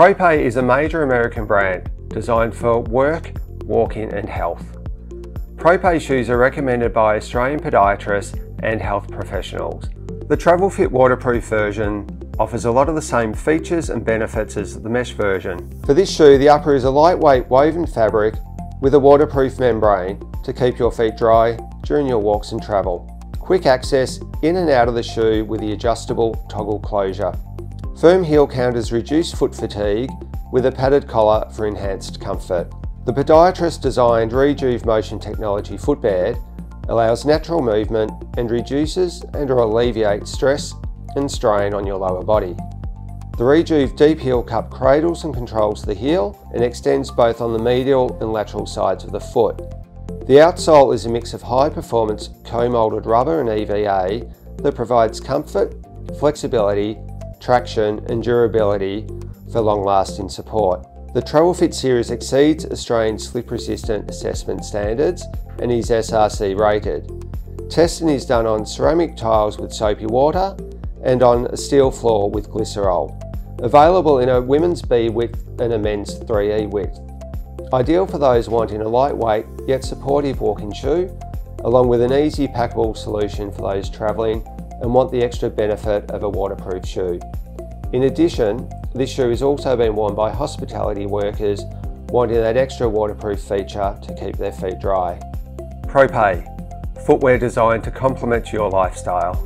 Propet is a major American brand designed for work, walking and health. Propet shoes are recommended by Australian podiatrists and health professionals. The TravelFit waterproof version offers a lot of the same features and benefits as the mesh version. For this shoe, the upper is a lightweight woven fabric with a waterproof membrane to keep your feet dry during your walks and travel. Quick access in and out of the shoe with the adjustable toggle closure. Firm heel counters reduce foot fatigue with a padded collar for enhanced comfort. The podiatrist designed Rejuve Motion Technology footbed allows natural movement and reduces and or alleviates stress and strain on your lower body. The Rejuve Deep Heel Cup cradles and controls the heel and extends both on the medial and lateral sides of the foot. The outsole is a mix of high-performance co-moulded rubber and EVA that provides comfort, flexibility, traction and durability for long-lasting support. The TravelFit series exceeds Australian slip-resistant assessment standards and is SRC rated. Testing is done on ceramic tiles with soapy water and on a steel floor with glycerol. Available in a women's B width and a men's 3E width. Ideal for those wanting a lightweight yet supportive walking shoe, along with an easy packable solution for those travelling and want the extra benefit of a waterproof shoe. In addition, this shoe has also been worn by hospitality workers wanting that extra waterproof feature to keep their feet dry. Propet, footwear designed to complement your lifestyle.